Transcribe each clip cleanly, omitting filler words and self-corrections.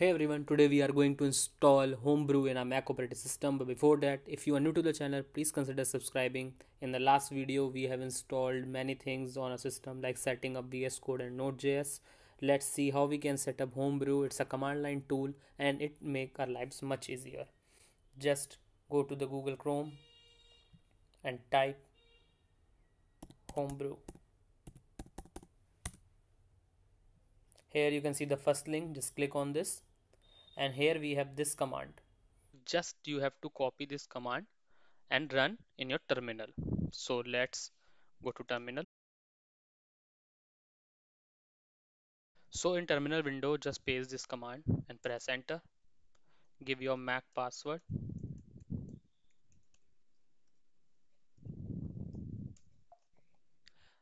Hey everyone, today we are going to install Homebrew in our Mac operating system. But before that, if you are new to the channel, please consider subscribing. In the last video, we have installed many things on our system like setting up VS Code and Node.js. Let's see how we can set up Homebrew. It's a command line tool and it makes our lives much easier. Just go to the Google Chrome and type Homebrew. Here you can see the first link, just click on this. And here we have this command. Just you have to copy this command and run in your terminal. So let's go to terminal. So in terminal window, just paste this command and press enter. Give your Mac password.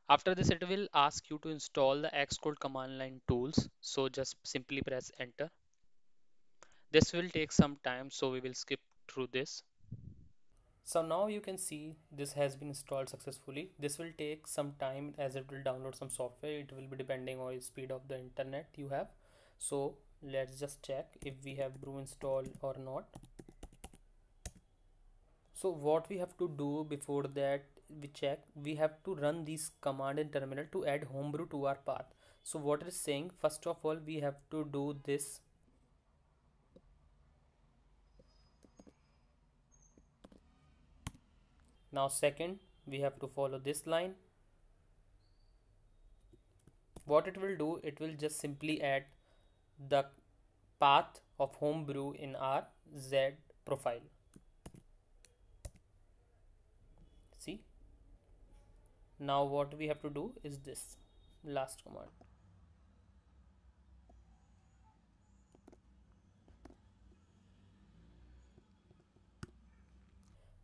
After this, it will ask you to install the Xcode command line tools. So just simply press enter. This will take some time, so we will skip through this. So now you can see this has been installed successfully. This will take some time as it will download some software. It will be depending on the speed of the internet you have. So let's just check if we have Brew installed or not. So what we have to do before that, we have to run this command in terminal to add Homebrew to our path. So what it is saying, first of all, we have to do this. Now second, we have to follow this line. What it will do, it will just simply add the path of Homebrew in our Z profile. See? Now what we have to do is this last command.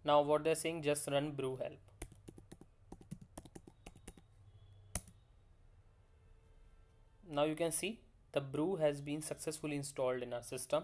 Now what they're saying, just run brew help. Now you can see the brew has been successfully installed in our system.